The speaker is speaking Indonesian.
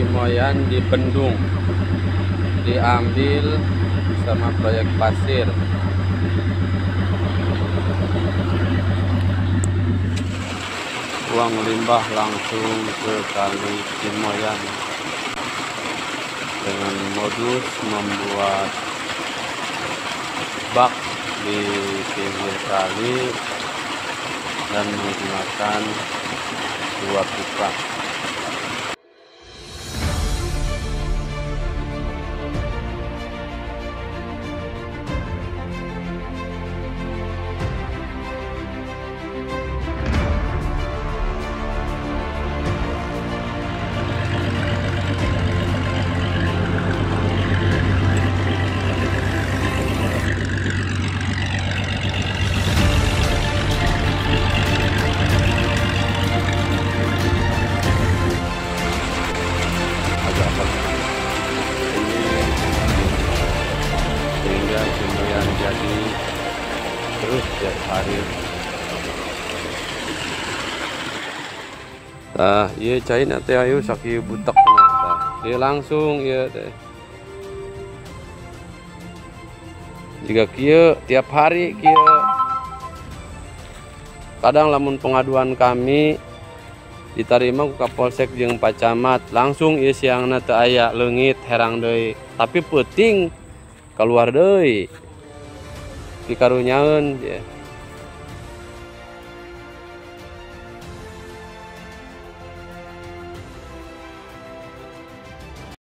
Cimoyan dibendung, diambil sama proyek pasir. Buang limbah langsung ke kali Cimoyan dengan modus membuat bak di pinggir kali dan menggunakan dua pipa. Sehingga Cimoyan jadi terus tiap hari. Nah, iya cai nanti ayu sakit butek ternyata. Dia langsung ya deh. Jika kia tiap hari kia. Kadang lamun pengaduan kami ditarima ku Kapolsek jeung Pak Camat, langsung ieu siangna teu aya leungit herang deui, tapi peuting keluar deui dikarunyaeun.